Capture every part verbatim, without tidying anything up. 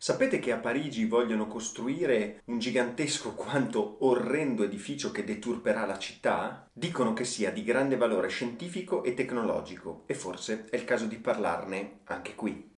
Sapete che a Parigi vogliono costruire un gigantesco quanto orrendo edificio che deturperà la città? Dicono che sia di grande valore scientifico e tecnologico, e forse è il caso di parlarne anche qui.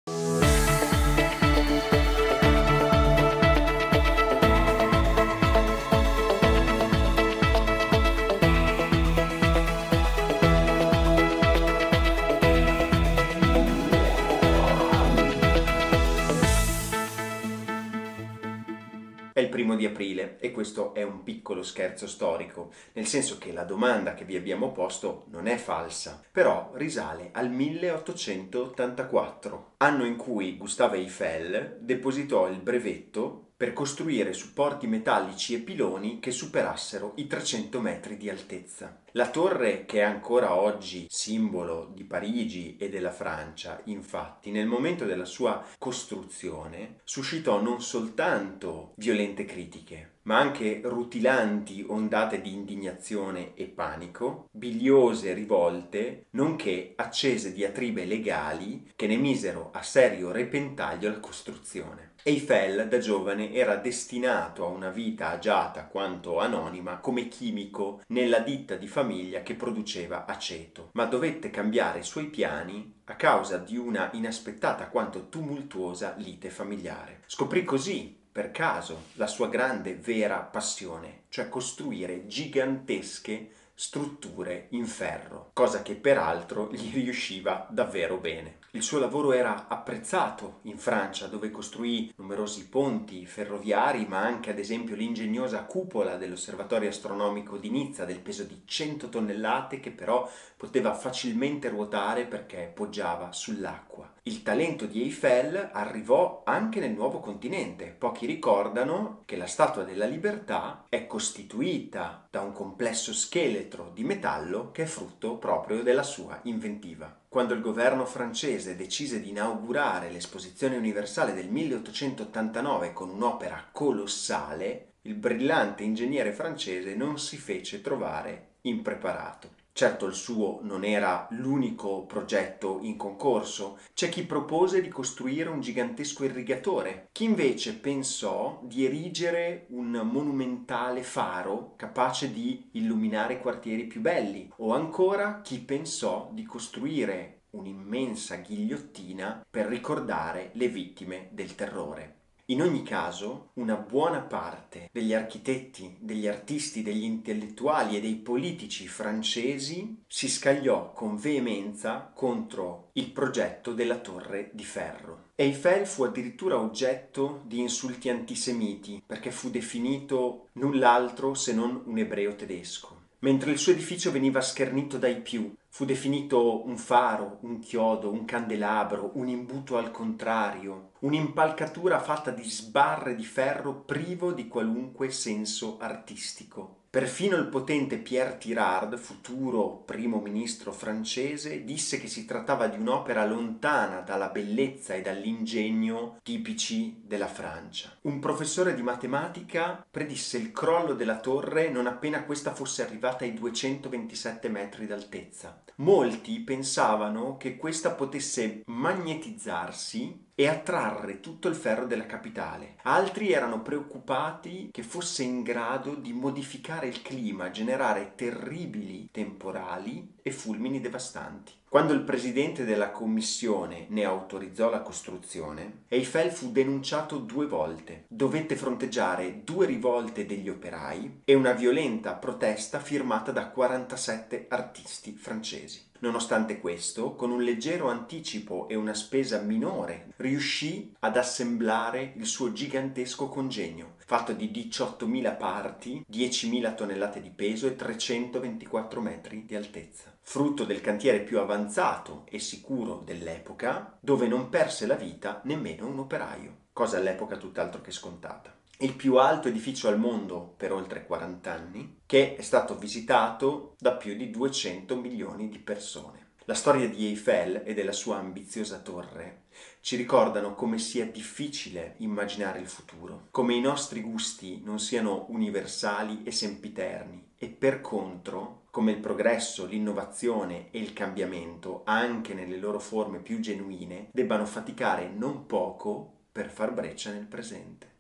È il primo di aprile e questo è un piccolo scherzo storico, nel senso che la domanda che vi abbiamo posto non è falsa, però risale al milleottocentottantaquattro, anno in cui Gustave Eiffel depositò il brevetto per costruire supporti metallici e piloni che superassero i trecento metri di altezza. La torre, che è ancora oggi simbolo di Parigi e della Francia, infatti, nel momento della sua costruzione suscitò non soltanto violente critiche, ma anche rutilanti ondate di indignazione e panico, biliose rivolte, nonché accese diatribe legali che ne misero a serio repentaglio la costruzione. Eiffel, da giovane, era destinato a una vita agiata quanto anonima come chimico nella ditta di famiglia che produceva aceto, ma dovette cambiare i suoi piani a causa di una inaspettata quanto tumultuosa lite familiare. Scoprì così, per caso, la sua grande vera passione, cioè costruire gigantesche strutture in ferro, cosa che peraltro gli riusciva davvero bene. Il suo lavoro era apprezzato in Francia, dove costruì numerosi ponti ferroviari, ma anche ad esempio l'ingegnosa cupola dell'osservatorio astronomico di Nizza del peso di cento tonnellate, che però poteva facilmente ruotare perché poggiava sull'acqua. Il talento di Eiffel arrivò anche nel nuovo continente. Pochi ricordano che la Statua della Libertà è costituita da un complesso scheletro di metallo che è frutto proprio della sua inventiva. Quando il governo francese decise di inaugurare l'esposizione universale del milleottocentottantanove con un'opera colossale, il brillante ingegnere francese non si fece trovare impreparato. Certo, il suo non era l'unico progetto in concorso. C'è chi propose di costruire un gigantesco irrigatore, chi invece pensò di erigere un monumentale faro capace di illuminare i quartieri più belli, o ancora chi pensò di costruire un'immensa ghigliottina per ricordare le vittime del terrore. In ogni caso, una buona parte degli architetti, degli artisti, degli intellettuali e dei politici francesi si scagliò con veemenza contro il progetto della Torre di Ferro. Eiffel fu addirittura oggetto di insulti antisemiti, perché fu definito null'altro se non un ebreo tedesco. Mentre il suo edificio veniva schernito dai più, fu definito un faro, un chiodo, un candelabro, un imbuto al contrario, un'impalcatura fatta di sbarre di ferro privo di qualunque senso artistico. Perfino il potente Pierre Tirard, futuro primo ministro francese, disse che si trattava di un'opera lontana dalla bellezza e dall'ingegno tipici della Francia. Un professore di matematica predisse il crollo della torre non appena questa fosse arrivata ai duecentoventisette metri d'altezza. Molti pensavano che questa potesse magnetizzarsi e attrarre tutto il ferro della capitale. Altri erano preoccupati che fosse in grado di modificare il clima, generare terribili temporali e fulmini devastanti. Quando il presidente della commissione ne autorizzò la costruzione, Eiffel fu denunciato due volte. Dovette fronteggiare due rivolte degli operai e una violenta protesta firmata da quarantasette artisti francesi. Nonostante questo, con un leggero anticipo e una spesa minore, riuscì ad assemblare il suo gigantesco congegno, fatto di diciottomila parti, diecimila tonnellate di peso e trecentoventiquattro metri di altezza. Frutto del cantiere più avanzato e sicuro dell'epoca, dove non perse la vita nemmeno un operaio, cosa all'epoca tutt'altro che scontata. Il più alto edificio al mondo per oltre quarant'anni, che è stato visitato da più di duecento milioni di persone. La storia di Eiffel e della sua ambiziosa torre ci ricordano come sia difficile immaginare il futuro, come i nostri gusti non siano universali e sempiterni, e per contro come il progresso, l'innovazione e il cambiamento, anche nelle loro forme più genuine, debbano faticare non poco per far breccia nel presente.